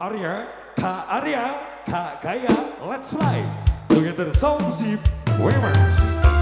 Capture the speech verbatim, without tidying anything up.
Arya, Kak Arya, Kak Gaya, let's fly together, Sound Ship Wavers.